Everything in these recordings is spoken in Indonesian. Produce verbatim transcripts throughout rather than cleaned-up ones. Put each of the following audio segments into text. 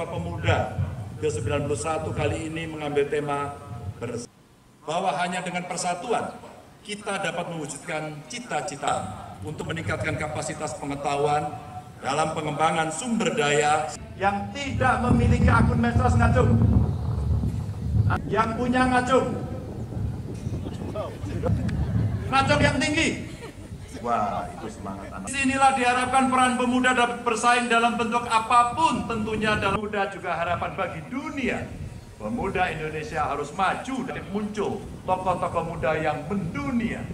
Sumpah Pemuda ke sembilan puluh satu kali ini mengambil tema bersatu, bahwa hanya dengan persatuan kita dapat mewujudkan cita-cita untuk meningkatkan kapasitas pengetahuan dalam pengembangan sumber daya. Yang tidak memiliki akun medsos ngacung, yang punya ngacung, ngacung yang tinggi. Wah, itu semangat anak. Disinilah diharapkan peran pemuda dapat bersaing dalam bentuk apapun, tentunya dalam pemuda juga harapan bagi dunia. Pemuda Indonesia harus maju dan muncul tokoh-tokoh muda yang mendunia.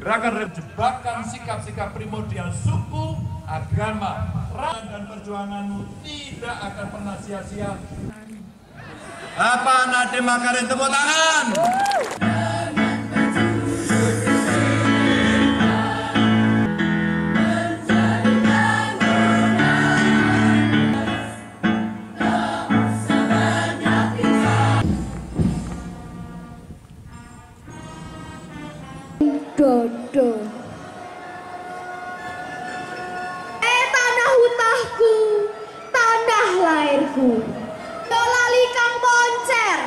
Gerakan jebakan sikap-sikap primordial suku, agama, ras dan perjuanganmu tidak akan pernah sia-sia. Apa Nadiem Makarim, tepuk tangan. Dodo, eh tanah hutahku, tanah lahirku, dolali kang poncer,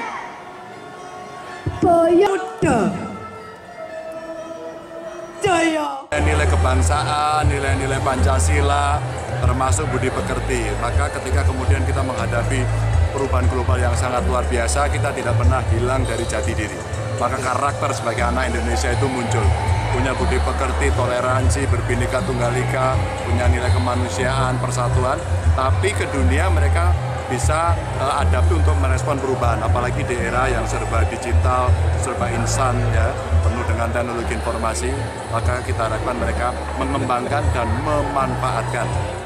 boyodo, joyo. Nilai kebangsaan, nilai-nilai Pancasila, termasuk budi pekerti. Maka ketika kemudian kita menghadapi perubahan global yang sangat luar biasa, kita tidak pernah hilang dari jati diri. Maka karakter sebagai anak Indonesia itu muncul. Punya budi pekerti, toleransi, berbineka tunggal ika, punya nilai kemanusiaan, persatuan. Tapi ke dunia mereka bisa uh, adaptif untuk merespon perubahan. Apalagi di era yang serba digital, serba instan, ya, penuh dengan teknologi informasi. Maka kita harapkan mereka mengembangkan dan memanfaatkan